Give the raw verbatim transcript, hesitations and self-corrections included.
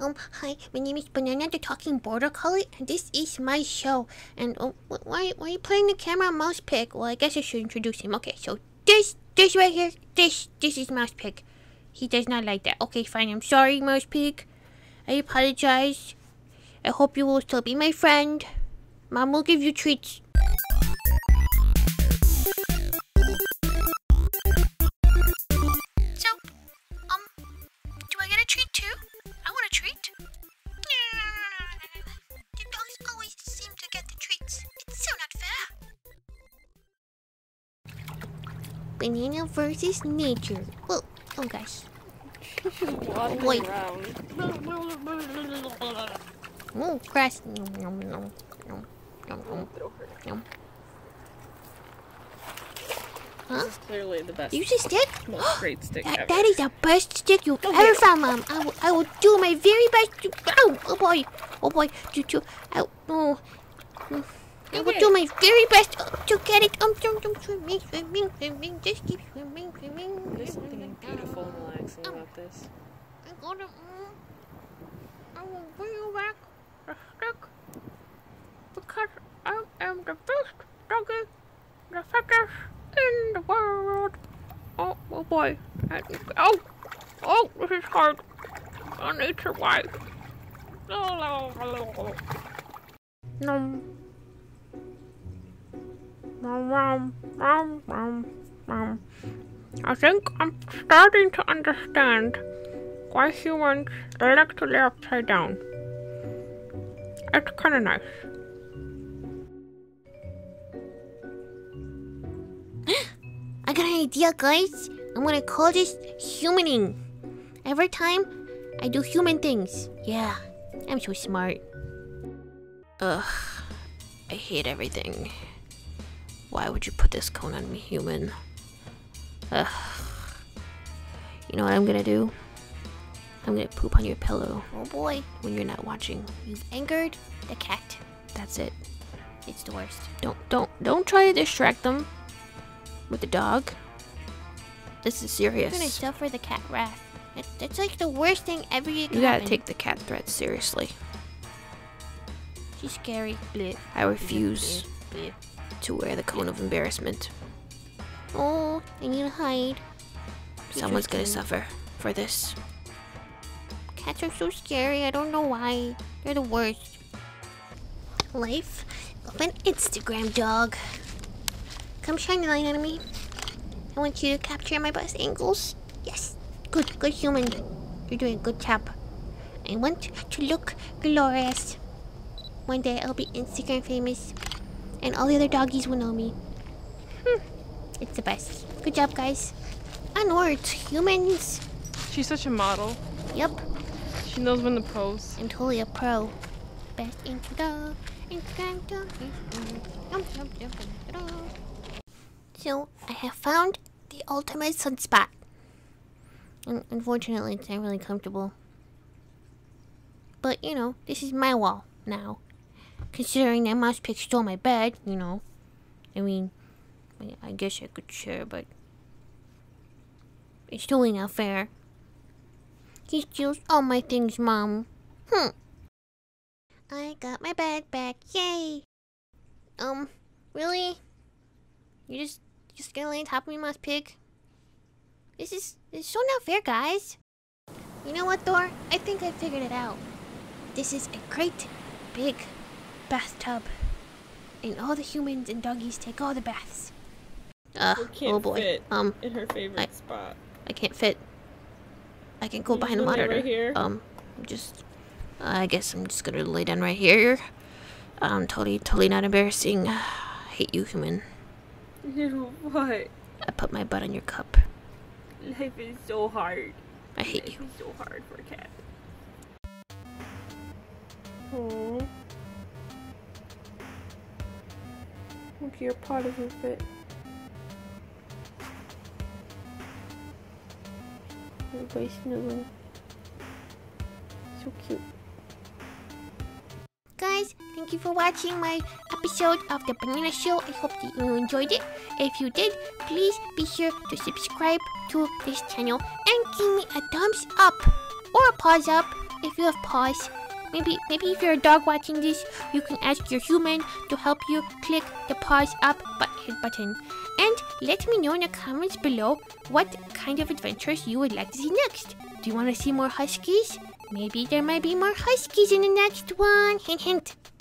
Um, hi, my name is Banana, the Talking Border Collie, and this is my show. And um, why, why are you playing the camera on Mouse Pig? Well, I guess I should introduce him. Okay, so this, this right here, this, this is Mouse Pig. He does not like that. Okay, fine, I'm sorry, Mouse Pig. I apologize. I hope you will still be my friend. Mom will give you treats. So, um, do I get a treat too? I want a treat. No, no, no, no, no, no, no. The dogs always seem to get the treats. It's so not fair. Banana versus nature. Well, oh gosh. Wait. Oh, grass. Nom, nom, nom, nom, nom. Huh? This is clearly the best. Use a stick? Most great stick that, ever. That is the best stick you've Don't ever found, Mom. I will, I will do my very best to... Oh, oh boy. Oh boy. To, to, I, oh. I will do my very best to get it. Um, swimming, swimming, swimming. Just keep swimming, swimming. There's something beautiful and relaxing um, about this. I'm gonna... Um, I will bring you back a stick because I am the best doggy, the fattest in the world. Oh, oh boy. Oh, oh, this is hard. I need to wipe. Nom. Nom, nom, nom, nom, nom. I think I'm starting to understand why humans like to lay upside down. It's kind of nice. I got an idea, guys. I'm gonna call this humaning. Every time I do human things. Yeah, I'm so smart. Ugh, I hate everything. Why would you put this cone on me, human? Ugh. You know what I'm gonna do? I'm gonna poop on your pillow. Oh boy. When you're not watching. You've angered the cat. That's it. It's the worst. Don't, don't, don't try to distract them with the dog. This is serious. You're gonna suffer the cat wrath. It, it's like the worst thing ever you can You gotta happen. Take the cat threat seriously. She's scary. Blech. I refuse Blech. Blech. to wear the cone Blech. of embarrassment. Oh, I need to hide. Someone's gonna suffer for this. Cats are so scary, I don't know why. They're the worst. Life of an Instagram dog. Come shine your light on me. I want you to capture my best angles. Yes. Good, good human. You're doing a good job. I want to look glorious. One day I'll be Instagram famous. And all the other doggies will know me. Hmm. It's the best. Good job, guys. Onwards, humans. She's such a model. Yep. She knows when to pose. I'm totally a pro. Best intro. So, I have found the ultimate sunspot. And unfortunately, it's not really comfortable. But, you know, this is my wall now. Considering that Mouse Pig stole my bed, you know. I mean, I guess I could share, but... it's totally not fair. He steals all my things, Mom. Hmm. I got my bed back. Yay! Um, really? You just, just gonna lay on top of me, Mouse Pig? This is, this is so not fair, guys. You know what, Thor? I think I figured it out. This is a great, big bathtub. And all the humans and doggies take all the baths. Ugh, oh boy. Fit um, in her favorite I, spot. I can't fit. I can go you behind the monitor. Right here? Um, just, uh, I guess I'm just gonna lay down right here. Um, totally, totally not embarrassing. I hate you, human. You what? I put my butt on your cup. Life is so hard. I hate Life you. Life is so hard for a cat. Oh. Look, your paw doesn't fit. Everybody's snuggling. So cute. Guys, thank you for watching my episode of the Banana Show. I hope that you enjoyed it. If you did, please be sure to subscribe to this channel and give me a thumbs up or a paws up if you have paws. Maybe, maybe if you're a dog watching this, you can ask your human to help you click the paws up button. And let me know in the comments below what kind of adventures you would like to see next. Do you want to see more huskies? Maybe there might be more huskies in the next one. Hint, hint.